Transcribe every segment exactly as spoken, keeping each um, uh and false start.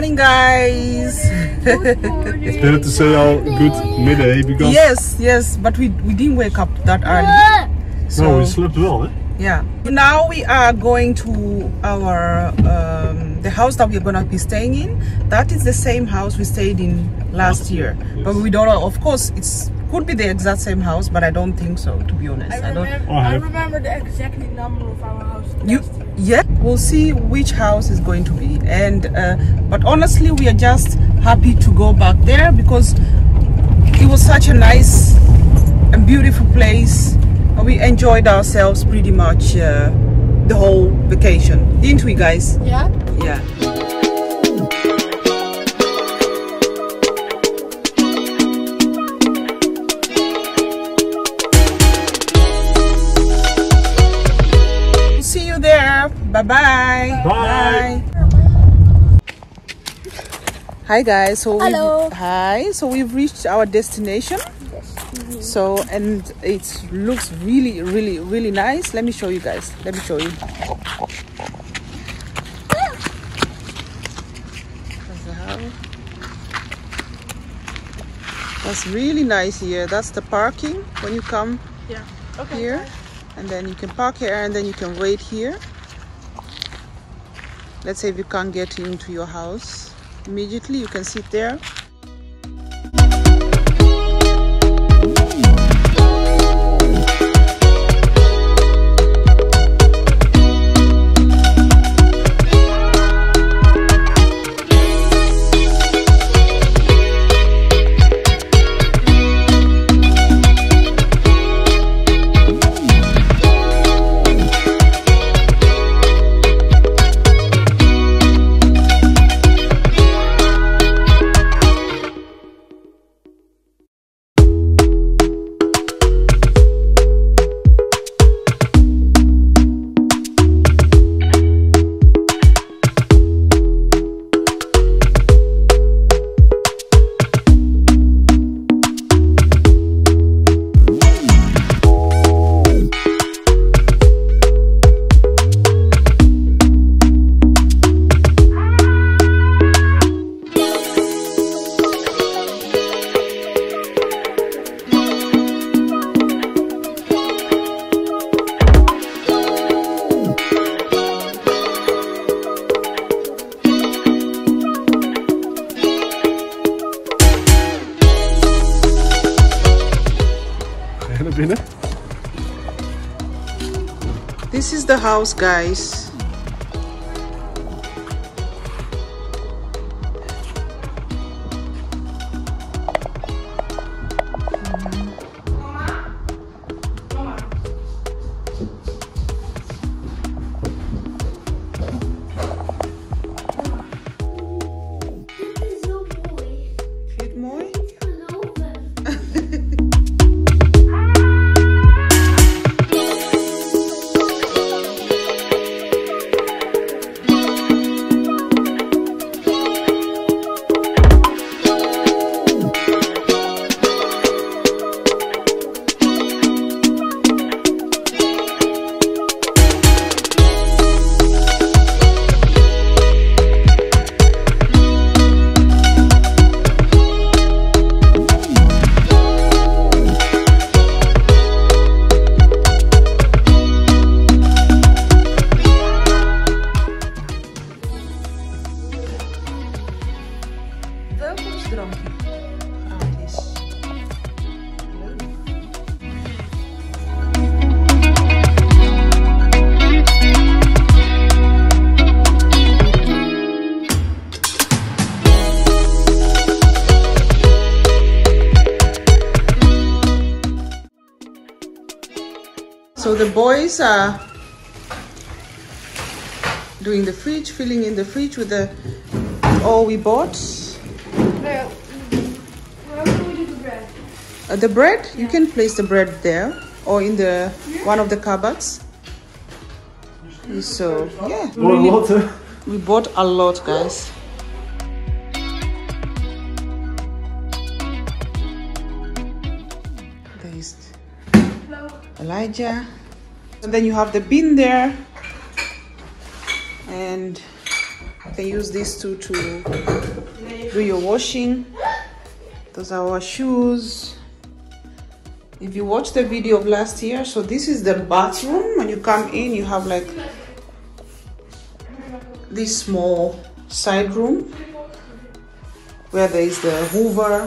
morning, guys. Good morning. It's better to say all good midday because yes, yes, but we we didn't wake up that early. So no, we slept well, eh? Yeah. Now we are going to our um, the house that we're gonna be staying in. That is the same house we stayed in last year, yes. But we don't know. Of course, it's. Could be the exact same house, but I don't think so, to be honest. I, I don't remember, I remember the exact number of our house. You, yeah, we'll see which house is going to be. And uh, but honestly, we are just happy to go back there because it was such a nice and beautiful place. We enjoyed ourselves pretty much uh, the whole vacation, didn't we, guys? Yeah. Yeah. Bye-bye. Bye. Hi guys, so hello. We've, hi. So we've reached our destination. Yes. Mm-hmm. So and it looks really, really, really nice. Let me show you guys. Let me show you. That's really nice here. That's the parking when you come yeah. okay. here, and then you can park here and then you can wait here. Let's say if you can't get into your house immediately, you can sit there. This is the house, guys. So the boys are doing the fridge, filling in the fridge with the all we bought. Where, where do we do the bread? Uh, the bread? Yeah. You can place the bread there or in the yeah. one of the cupboards. So yeah, really, we bought a lot, guys. There is Elijah. And then you have the bin there and can use these two to do your washing. Those are our shoes. If you watched the video of last year, so this is the bathroom. When you come in, you have like this small side room where there is the Hoover.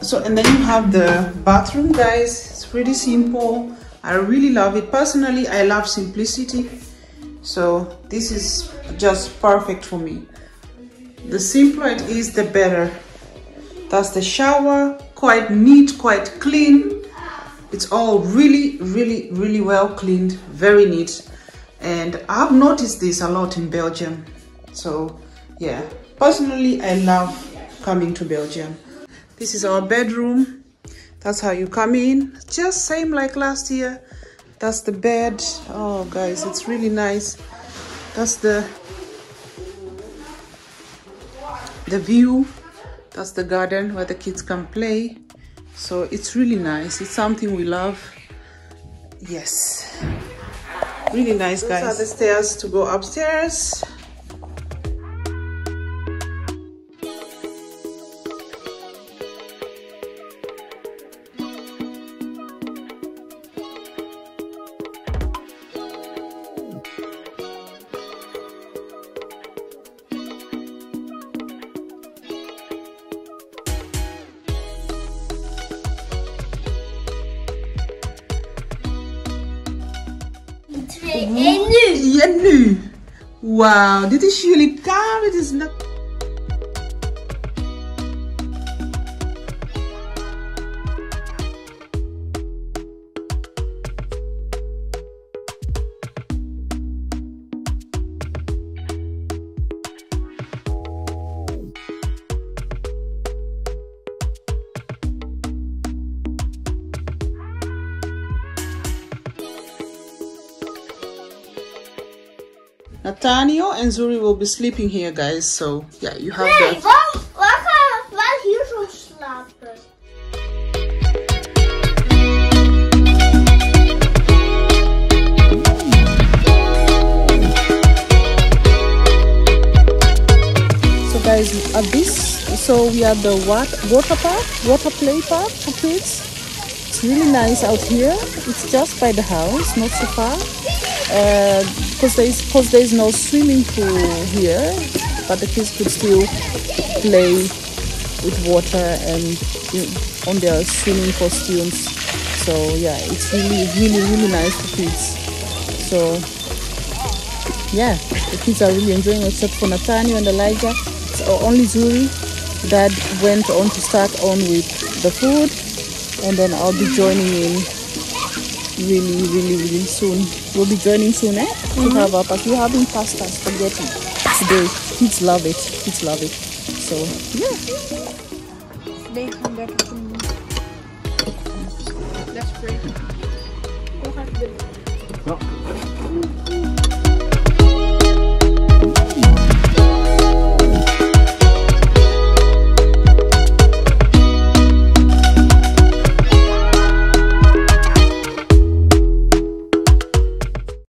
So, and then you have the bathroom, guys. It's pretty simple. I really love it. Personally, I love simplicity. So this is just perfect for me. The simpler it is, the better. That's the shower. Quite neat, quite clean. It's all really, really, really well cleaned. Very neat. And I've noticed this a lot in Belgium. So yeah, personally, I love coming to Belgium. This is our bedroom. That's how you come in. Just same like last year. That's the bed. Oh guys, it's really nice. That's the the view. That's the garden where the kids can play. So it's really nice. It's something we love. Yes, really nice, guys. Those are the stairs to go upstairs. En nu! Ja, nu! Wauw, dit is jullie kamer. Dit is net... Nathaniel and Zuri will be sleeping here, guys. So yeah, you have nee, that. Waarom, waarom, waarom hier zo slapen? So guys, at this, so we are the water park, water play park for kids. It's really nice out here. It's just by the house, not so far. Uh, because there is, because there is no swimming pool here, but the kids could still play with water and you know, on their swimming costumes. So yeah, it's really, really, really nice for kids. So yeah, the kids are really enjoying it, except for Nathaniel and Elijah. So only Zuri that went on to start on with the food, and then I'll be joining in really, really, really soon. We'll be joining soon, eh? Mm-hmm. We have our pasta. We're having pasta spaghetti today. Kids love it. Kids love it. So yeah. Today come back to me. That's great.